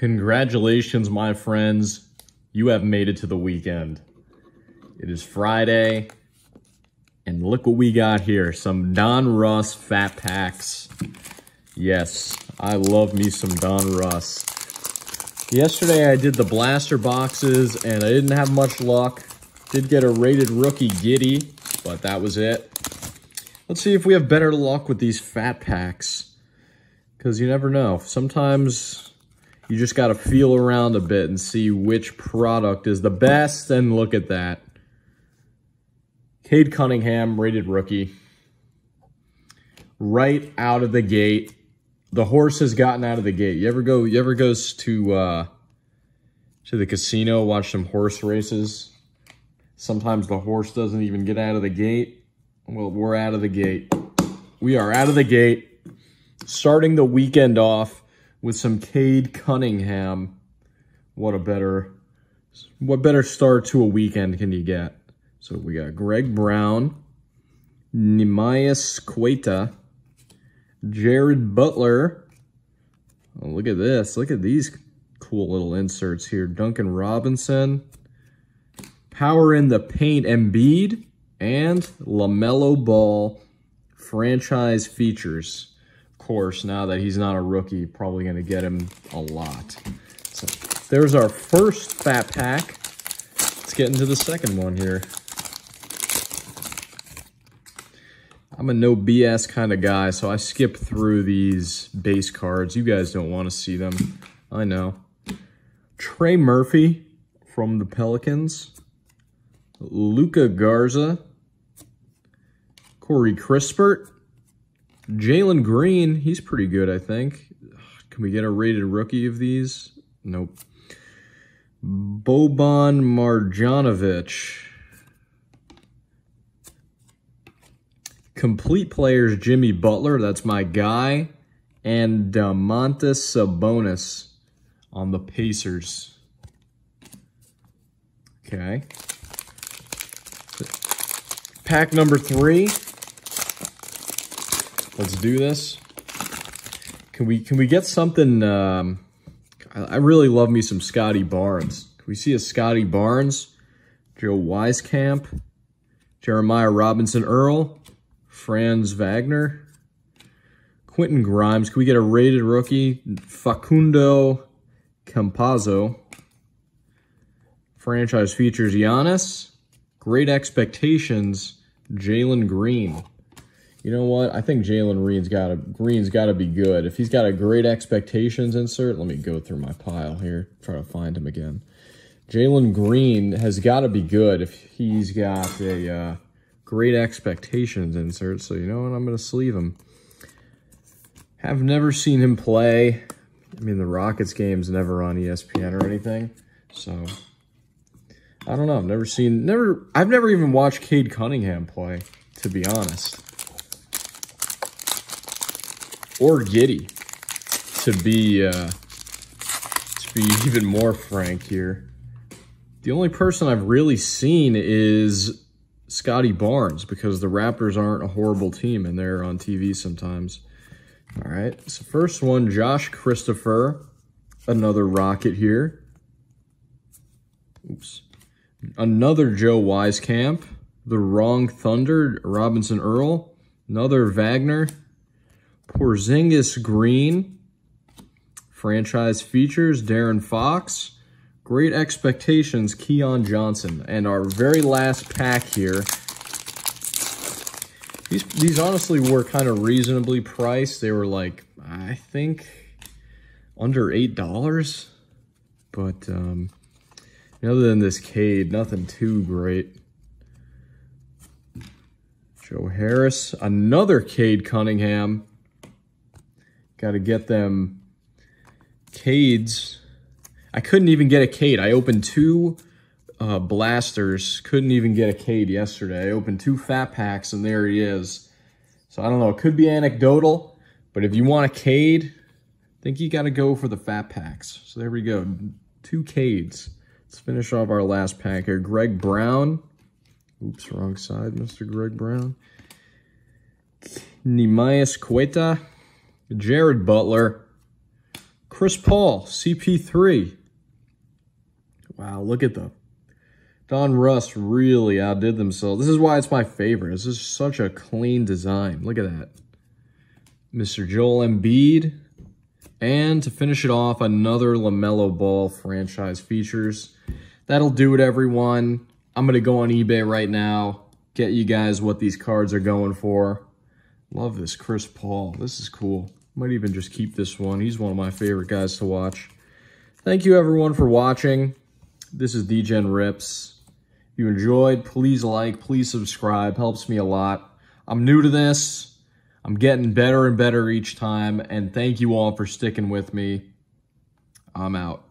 Congratulations, my friends. You have made it to the weekend. It is Friday, and look what we got here. Some Donruss fat packs. Yes, I love me some Donruss. Yesterday, I did the blaster boxes, and I didn't have much luck. Did get a rated rookie giddy, but that was it. Let's see if we have better luck with these fat packs, because you never know. Sometimes you just got to feel around a bit and see which product is the best, and look at that. Cade Cunningham, rated rookie. Right out of the gate. The horse has gotten out of the gate. You ever goes to the casino, watch some horse races? Sometimes the horse doesn't even get out of the gate. Well, we're out of the gate. We are out of the gate. Starting the weekend off with some Cade Cunningham. What better start to a weekend can you get? So we got Greg Brown, Neemias Queta, Jared Butler. Oh, look at this. Look at these cool little inserts here. Duncan Robinson. Power in the paint, Embiid, and LaMelo Ball franchise features. Of course, now that he's not a rookie, probably going to get him a lot. So there's our first fat pack. Let's get into the second one here. I'm a no BS kind of guy, so I skip through these base cards. You guys don't want to see them. I know. Trey Murphy from the Pelicans. Luca Garza, Corey Crispert, Jalen Green. He's pretty good, I think. Can we get a rated rookie of these? Nope. Boban Marjanovic. Complete players, Jimmy Butler. That's my guy. And Domantas Sabonis on the Pacers. Okay. Pack number three. Let's do this. Can we get something? I really love me some Scotty Barnes. Can we see a Scotty Barnes? Joe Wieskamp, Jeremiah Robinson-Earl, Franz Wagner, Quentin Grimes. Can we get a rated rookie? Facundo Campazo. Franchise features, Giannis. Great X-Pectations, Jalen Green. You know what? I think Jalen Green's got to be good. If he's got a Great X-Pectations insert, let me go through my pile here, try to find him again. Jalen Green has got to be good if he's got a Great X-Pectations insert. So you know what? I'm going to sleeve him. Have never seen him play. I mean, the Rockets game's never on ESPN or anything, so I don't know. I've never even watched Cade Cunningham play, to be honest. Or Giddy, to be even more frank here. The only person I've really seen is Scotty Barnes, because the Raptors aren't a horrible team and they're on TV sometimes. All right. So first one, Josh Christopher, another Rocket here. Oops. Another Joe Wieskamp, the wrong Thunder, Robinson-Earl, another Wagner, Porzingis Green, franchise features, Darren Fox, Great Expectations, Keon Johnson. And our very last pack here, these honestly were kind of reasonably priced. They were like, I think, under $8, but other than this Cade, nothing too great. Joe Harris, another Cade Cunningham. Got to get them Cades. I couldn't even get a Cade. I opened two blasters. Couldn't even get a Cade yesterday. I opened two fat packs, and there he is. So I don't know. It could be anecdotal, but if you want a Cade, I think you got to go for the fat packs. So there we go. Two Cades. Let's finish off our last pack here. Greg Brown. Oops, wrong side, Mr. Greg Brown. Neemias Queta. Jared Butler. Chris Paul, CP3. Wow, look at the Donruss really outdid themselves. This is why it's my favorite. This is such a clean design. Look at that. Mr. Joel Embiid. And to finish it off, another LaMelo Ball franchise features. That'll do it, everyone. I'm going to go on eBay right now, get you guys what these cards are going for. Love this Chris Paul. This is cool. Might even just keep this one. He's one of my favorite guys to watch. Thank you, everyone, for watching. This is Degen Rips. If you enjoyed, please like, please subscribe. Helps me a lot. I'm new to this. I'm getting better and better each time. And thank you all for sticking with me. I'm out.